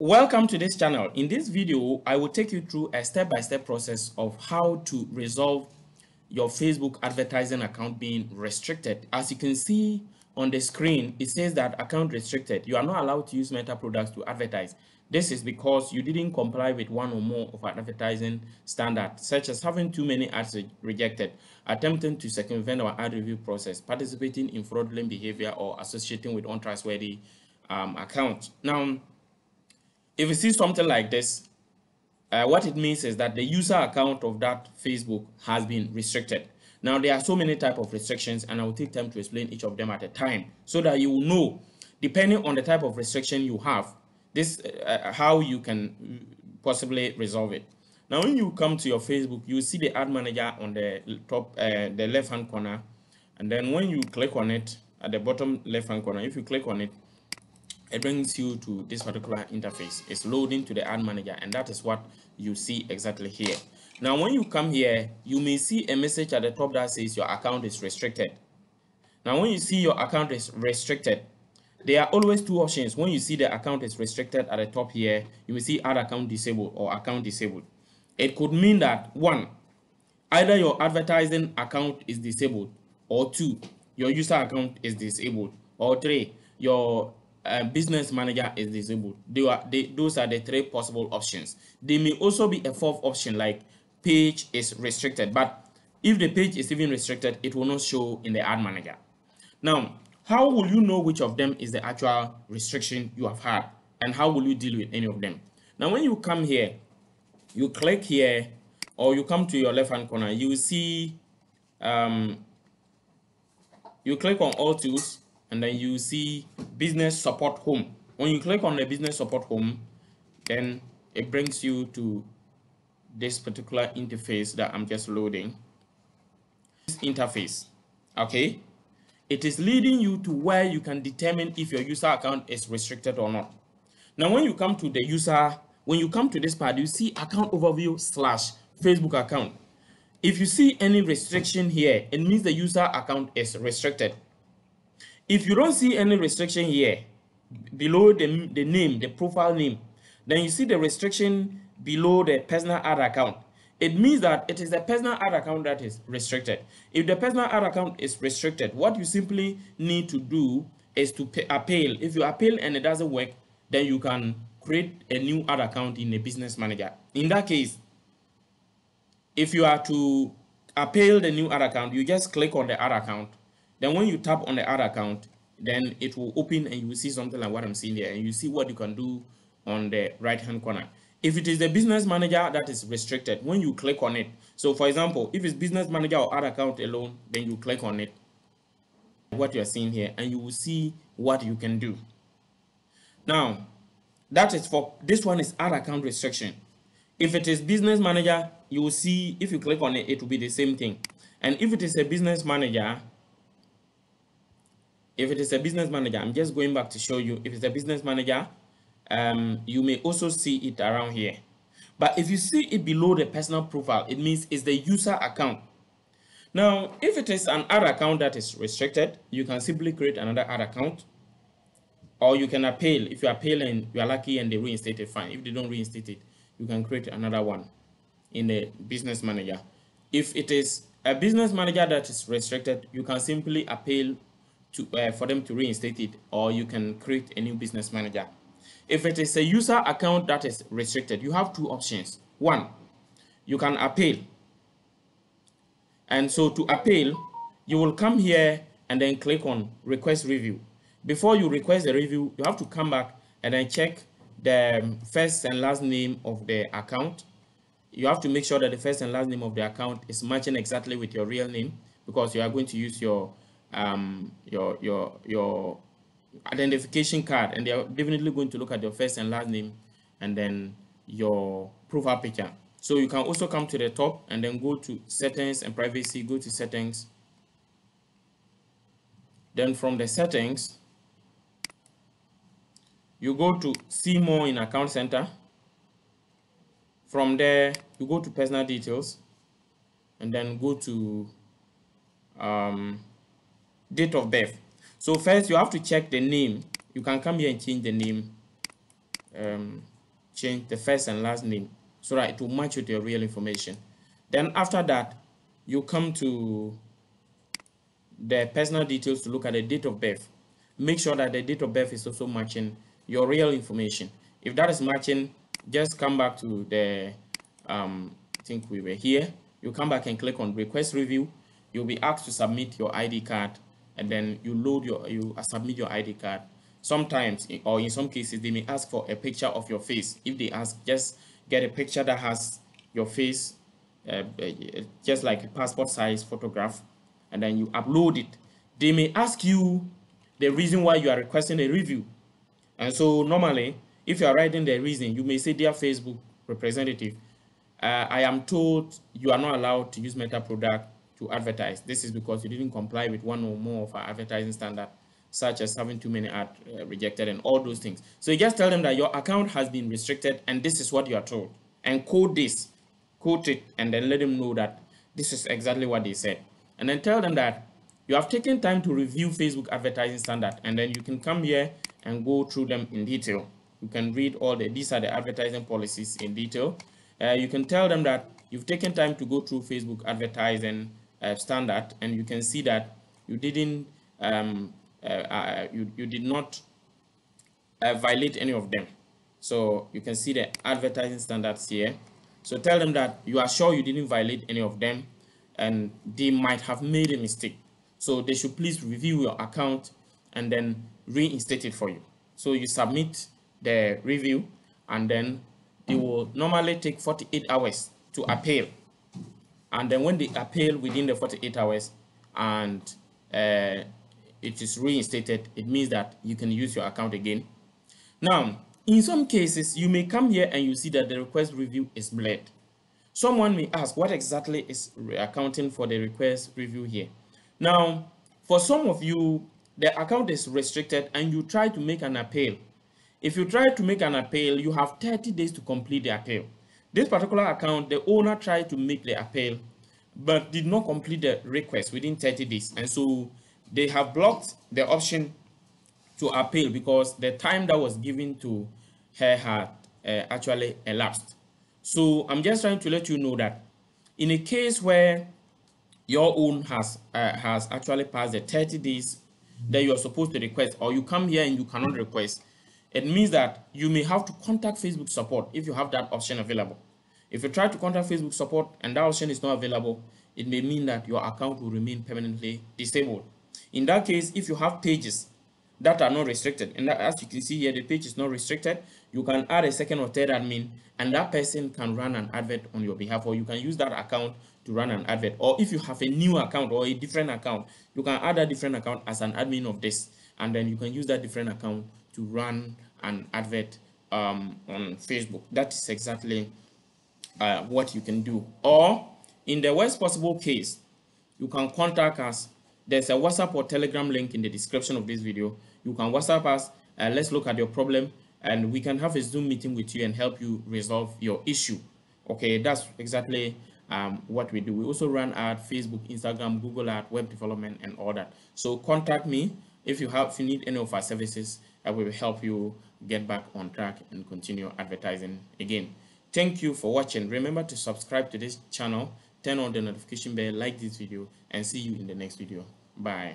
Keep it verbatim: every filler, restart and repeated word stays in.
Welcome to this channel. In this video, I will take you through a step-by-step process of how to resolve your Facebook advertising account being restricted. As you can see on the screen, it says that account restricted. You are not allowed to use Meta products to advertise. This is because you didn't comply with one or more of our advertising standards, such as having too many ads re rejected, attempting to circumvent our ad review process, participating in fraudulent behavior, or associating with untrustworthy um, accounts. Now, if you see something like this, uh, what it means is that the user account of that Facebook has been restricted. Now, there are so many types of restrictions, and I will take time to explain each of them at a time so that you will know, depending on the type of restriction you have, this uh, how you can possibly resolve it. Now, when you come to your Facebook, you see the ad manager on the top, uh, the left-hand corner. And then when you click on it, at the bottom left-hand corner, if you click on it, it brings you to this particular interface. It's loading to the ad manager, and that is what you see exactly here. Now, when you come here, you may see a message at the top that says your account is restricted. Now, when you see your account is restricted, there are always two options. When you see the account is restricted at the top here, you will see Add Account Disabled or Account Disabled. It could mean that, one, either your advertising account is disabled, or two, your user account is disabled, or three, your uh, business manager is disabled. They are, they, those are the three possible options. There may also be a fourth option, like page is restricted. But if the page is even restricted, it will not show in the ad manager. Now, how will you know which of them is the actual restriction you have had, and how will you deal with any of them? Now, when you come here, you click here, or you come to your left-hand corner, you will see, um, you click on All Tools, and then you see Business Support Home. When you click on the Business Support Home, then it brings you to this particular interface that I'm just loading. This interface, okay? It is leading you to where you can determine if your user account is restricted or not. Now, when you come to the user, when you come to this part, you see account overview slash Facebook account. If you see any restriction here, it means the user account is restricted. If you don't see any restriction here, below the, the name, the profile name, then you see the restriction below the personal ad account. It means that it is the personal ad account that is restricted. If the personal ad account is restricted, what you simply need to do is to pay, appeal. If you appeal and it doesn't work, then you can create a new ad account in a business manager. In that case, if you are to appeal the new ad account, you just click on the ad account. Then when you tap on the ad account, then it will open and you will see something like what I'm seeing here. And you see what you can do on the right-hand corner. If it is the business manager that is restricted, when you click on it, so for example, if it's business manager or ad account alone, then you click on it, what you are seeing here, and you will see what you can do. Now, that is for, this one is ad account restriction. If it is business manager, you will see, if you click on it, it will be the same thing. And if it is a business manager, if it is a business manager, I'm just going back to show you, if it's a business manager, Um, you may also see it around here. But if you see it below the personal profile, it means it's the user account. Now, if it is an ad account that is restricted, you can simply create another ad account, or you can appeal. If you appeal and you are lucky and they reinstate it, fine. If they don't reinstate it, you can create another one in the business manager. If it is a business manager that is restricted, you can simply appeal to uh, for them to reinstate it, or you can create a new business manager. If it is a user account that is restricted, you have two options. One, you can appeal. And so to appeal, you will come here and then click on Request Review. Before you request the review, you have to come back and then check the first and last name of the account. You have to make sure that the first and last name of the account is matching exactly with your real name, because you are going to use your, um, your, your, your, identification card, and they are definitely going to look at your first and last name and then your profile picture. So you can also come to the top and then go to settings and privacy, go to settings. Then from the settings, you go to see more in account center. From there, you go to personal details and then go to um, date of birth. So first you have to check the name. You can come here and change the name um, change the first and last name so that it will match with your real information. Then after that, you come to the personal details to look at the date of birth. Make sure that the date of birth is also matching your real information. If that is matching, just come back to the, um, I think we were here. You come back and click on request review. You'll be asked to submit your I D card, and then you load your, you submit your I D card. Sometimes, or in some cases, they may ask for a picture of your face. If they ask, just get a picture that has your face, uh, just like a passport size photograph, and then you upload it. They may ask you the reason why you are requesting a review. And so normally, if you are writing the reason, you may say, dear Facebook representative, uh, I am told you are not allowed to use Meta product to advertise. This is because you didn't comply with one or more of our advertising standards, such as having too many ads uh, rejected and all those things. So you just tell them that your account has been restricted and this is what you are told. And quote this, quote it, and then let them know that this is exactly what they said. And then tell them that you have taken time to review Facebook advertising standard, and then you can come here and go through them in detail. You can read all the, these are the advertising policies in detail. Uh, you can tell them that you've taken time to go through Facebook advertising uh, standard, and you can see that you didn't, um, uh, uh, you, you did not uh, violate any of them. So you can see the advertising standards here. So tell them that you are sure you didn't violate any of them, and they might have made a mistake. So they should please review your account and then reinstate it for you. So you submit the review, and then they will normally take forty-eight hours to appeal. And then when they appeal within the forty-eight hours and uh, it is reinstated, it means that you can use your account again. Now, in some cases, you may come here and you see that the request review is blurred. Someone may ask, what exactly is accounting for the request review here? Now, for some of you, the account is restricted and you try to make an appeal. If you try to make an appeal, you have thirty days to complete the appeal. This particular account, the owner tried to make the appeal, but did not complete the request within thirty days. And so they have blocked the option to appeal because the time that was given to her had uh, actually elapsed. So I'm just trying to let you know that in a case where your own has uh, has actually passed the thirty days that you are supposed to request, or you come here and you cannot request, it means that you may have to contact Facebook support if you have that option available. If you try to contact Facebook support and that option is not available, it may mean that your account will remain permanently disabled. In that case, if you have pages that are not restricted, and that, as you can see here, the page is not restricted, you can add a second or third admin, and that person can run an advert on your behalf, or you can use that account to run an advert. Or if you have a new account or a different account, you can add a different account as an admin of this, and then you can use that different account to run an advert um, on Facebook. That is exactly uh, what you can do. Or in the worst possible case, you can contact us. There's a WhatsApp or Telegram link in the description of this video. You can WhatsApp us, uh, let's look at your problem, and we can have a Zoom meeting with you and help you resolve your issue. Okay, that's exactly um, what we do. We also run ad, Facebook, Instagram, Google ad, web development, and all that. So contact me if you have, if you need any of our services. I will help you get back on track and continue advertising again. Thank you for watching. Remember to subscribe to this channel, turn on the notification bell, like this video, and see you in the next video. Bye.